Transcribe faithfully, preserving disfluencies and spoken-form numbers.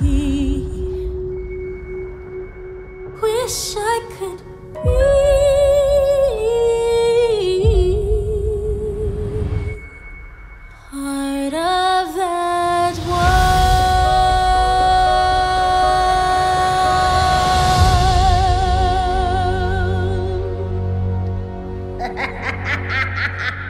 see. Wish I could be part of that world.